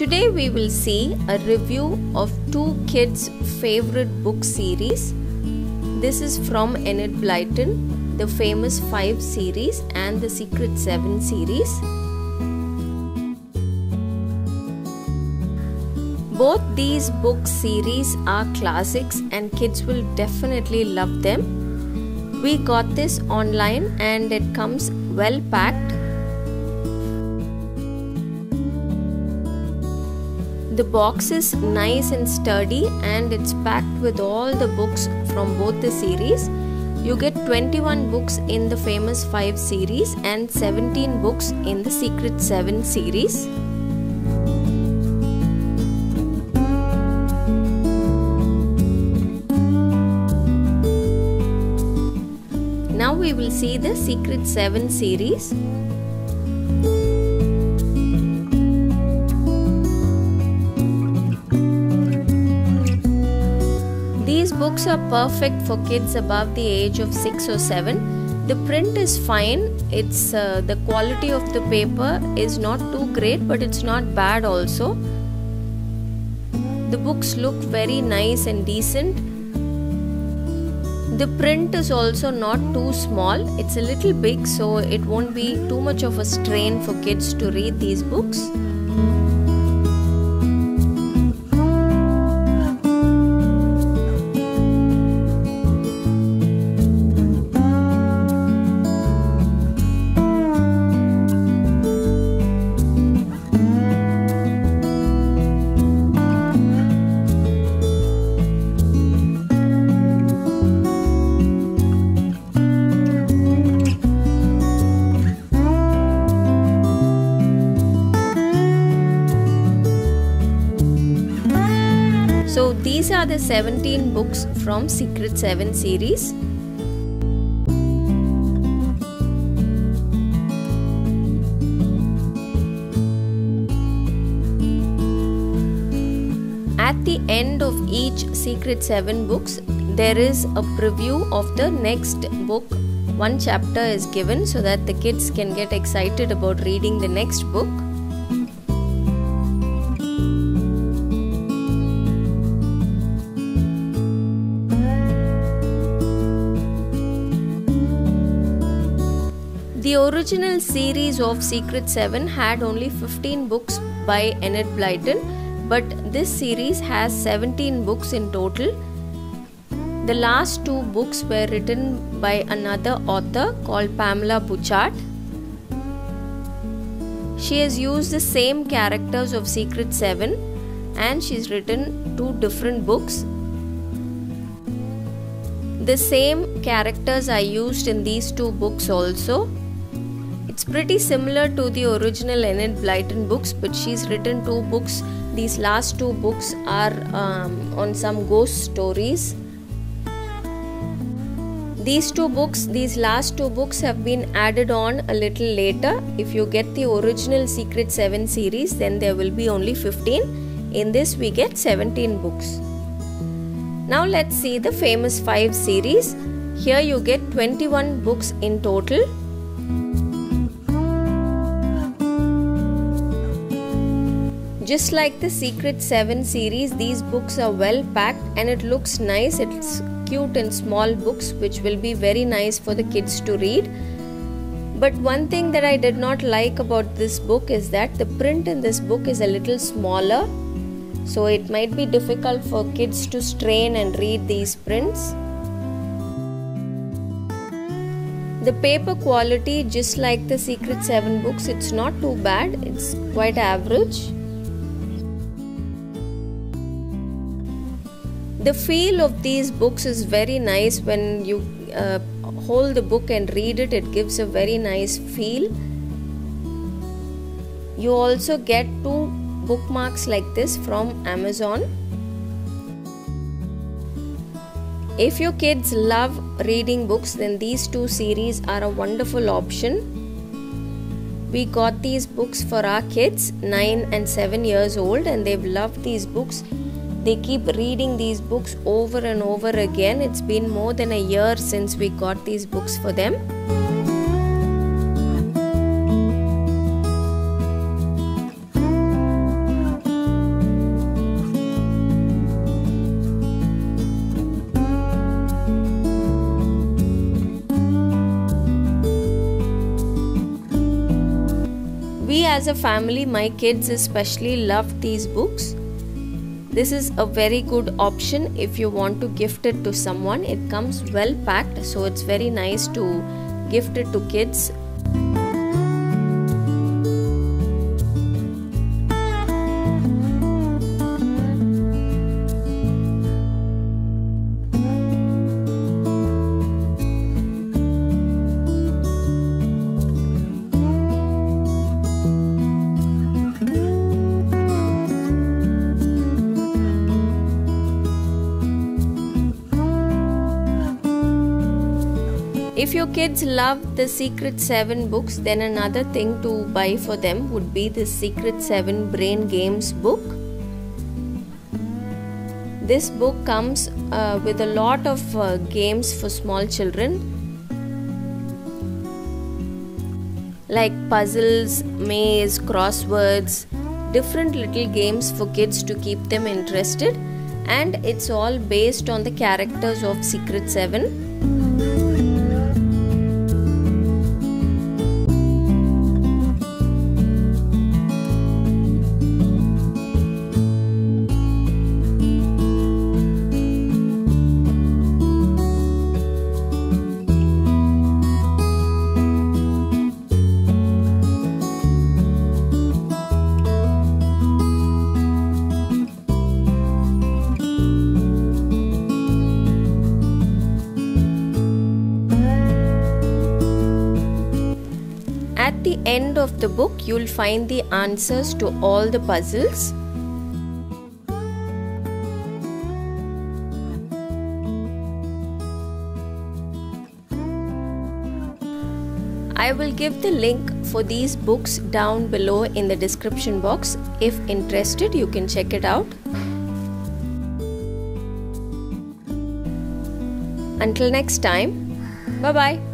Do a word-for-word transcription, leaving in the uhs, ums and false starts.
Today we will see a review of two kids' favorite book series. This is from Enid Blyton, the Famous Five series and the Secret Seven series. Both these book series are classics and kids will definitely love them. We got this online and it comes well packed. The box is nice and sturdy and it's packed with all the books from both the series. You get twenty-one books in the Famous Five series and seventeen books in the Secret Seven series. Now we will see the Secret Seven series. These books are perfect for kids above the age of six or seven. The print is fine. It's uh, the quality of the paper is not too great, but it's not bad also. The books look very nice and decent. The print is also not too small. It's a little big, so it won't be too much of a strain for kids to read these books. So these are the seventeen books from Secret Seven series. At the end of each Secret Seven books, there is a preview of the next book. One chapter is given so that the kids can get excited about reading the next book. The original series of Secret Seven had only fifteen books by Enid Blyton, but this series has seventeen books in total. The last two books were written by another author called Pamela Buchart. She has used the same characters of Secret Seven and she's written two different books. The same characters are used in these two books also. It's pretty similar to the original Enid Blyton books, but she's written two books. These last two books are um, on some ghost stories. These two books, these last two books have been added on a little later. If you get the original Secret Seven series, then there will be only fifteen. In this we get seventeen books. Now let's see the Famous Five series. Here you get twenty-one books in total. Just like the Secret Seven series, these books are well packed and it looks nice. It's cute and small books which will be very nice for the kids to read. But one thing that I did not like about this book is that the print in this book is a little smaller. So it might be difficult for kids to strain and read these prints. The paper quality, just like the Secret Seven books, it's not too bad. It's quite average. The feel of these books is very nice. When you uh, hold the book and read it, it gives a very nice feel. You also get two bookmarks like this from Amazon. If your kids love reading books, then these two series are a wonderful option. We got these books for our kids, nine and seven years old, and they've loved these books. They keep reading these books over and over again. It's been more than a year since we got these books for them. as a family, my kids especially love these books. This is a very good option if you want to gift it to someone. It comes well packed, so it's very nice to gift it to kids. If your kids love the Secret Seven books, then another thing to buy for them would be the Secret Seven Brain Games book. This book comes uh, with a lot of uh, games for small children, like puzzles, maze, crosswords, different little games for kids to keep them interested, and it's all based on the characters of Secret Seven. At the end of the book, you'll find the answers to all the puzzles. I will give the link for these books down below in the description box. If interested, you can check it out. Until next time, bye-bye.